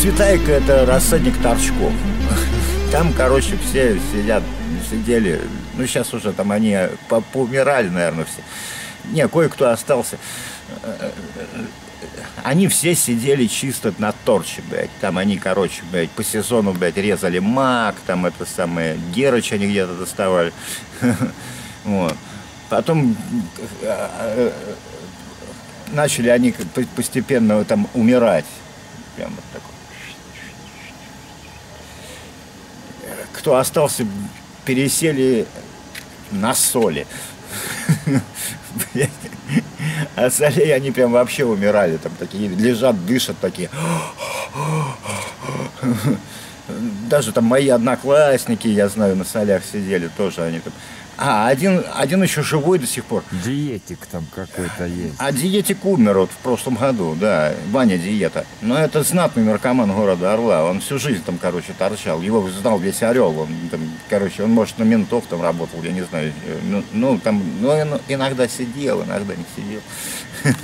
Цветайка — это рассадник торчков. Там, короче, все сидели. Ну, сейчас уже там они поумирали, наверное, все. Не, кое-кто остался. Они все сидели чисто на торче, блядь. Там они, короче, блядь, по сезону, блядь, резали мак, там это самое, герыч они где-то доставали. Вот. Потом начали они постепенно там умирать. Прям вот такой. Кто остался, пересели на соли. А солей они прям вообще умирали, там такие лежат, дышат такие. Даже там мои одноклассники, я знаю, на солях сидели тоже они там. А один еще живой до сих пор. Диетик там какой-то есть. А диетик умер вот в прошлом году, да, Ваня Диета. Но это знатный наркоман города Орла, он всю жизнь там, короче, торчал. Его знал весь Орел, он там, короче, он, может, на ментов там работал, я не знаю. Ну, там, ну, иногда сидел, иногда не сидел.